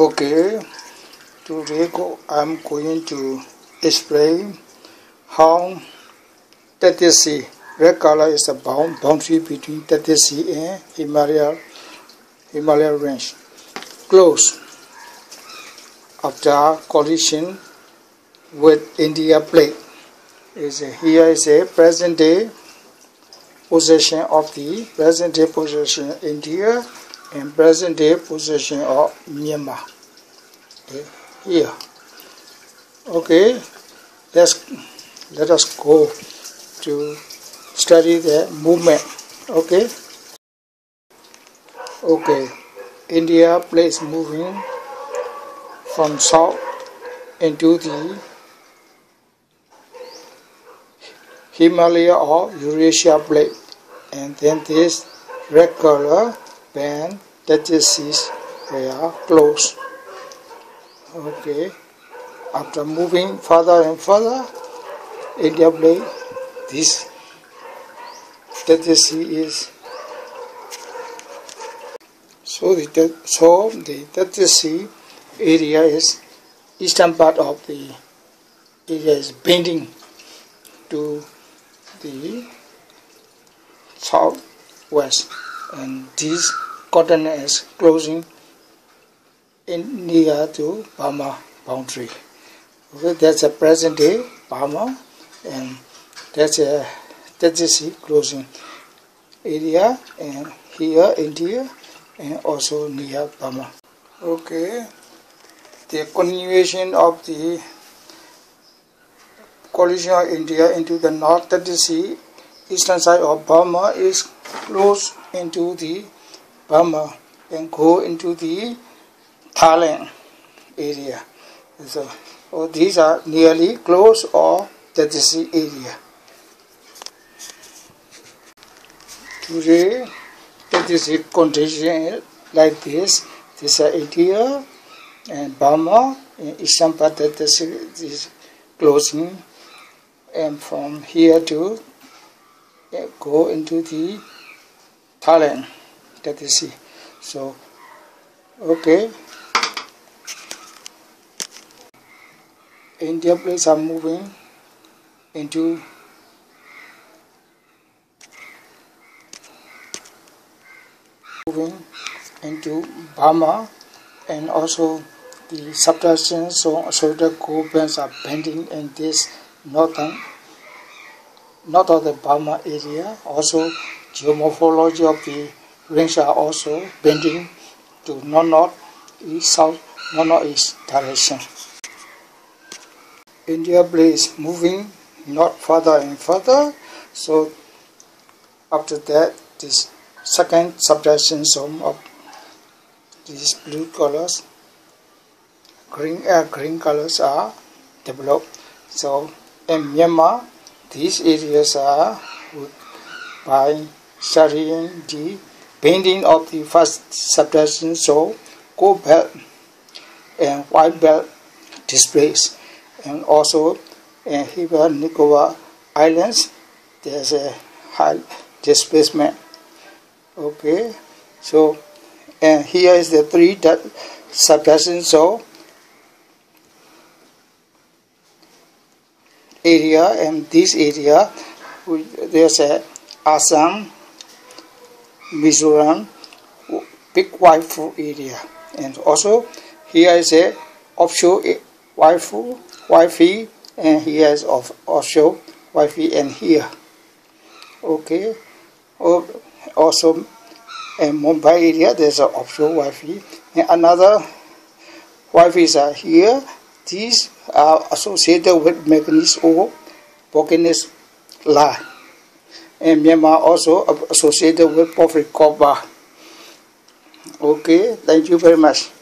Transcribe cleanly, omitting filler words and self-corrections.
Okay, today I'm going to explain how Tethys Sea, red color is the boundary between Tethys Sea and Himalaya range, close after collision with India plate. Here is a present day possession of India and present day possession of Myanmar. Okay, here. Okay, let us go to study the movement. Okay, India plates moving from south into the Himalaya or Eurasia plate, and then this red color band that is where close. Okay, after moving further and further, India plate, this Tethys Sea is. So the Tethys Sea area is eastern part of the area is bending to the southwest, and this continent is closing in near to Burma boundary. Okay, that's a present day Burma, and that's a Tethys Sea closing area, and here India and also near Burma. Okay, the continuation of the collision of India into the north Tethys Sea, eastern side of Burma is close into the Burma and go into the Thailand area. So these are nearly close or Tethys Sea area. Today Tethys Sea condition is like this. This are India and Burma and eastern part Tethys Sea is closing, and from here to go into the Thailand, Tethys Sea. So, okay, India plates are moving into Burma, and also the subduction the cold bands are bending in this north of the Burma area. Also geomorphology of the range are also bending to north-northeast direction. India plate is moving north further and further, so after that this second subduction zone of these green colors are developed. So in Myanmar, these areas are by studying the bending of the first subduction, so gold belt and white belt displays, and also in Heber Nicobar Islands there's a high displacement. Okay, so and here is the three subduction zone area, and this area there's a Assam, Mizoram, big waifu area, and also here is a offshore waifu, and here is offshore waifu, and here. Okay, also in Mumbai area there's an offshore waifu, and another waifus are here. These are associated with manganese or Borgnes La, and Myanmar also associated with porphyry copper. Okay, thank you very much.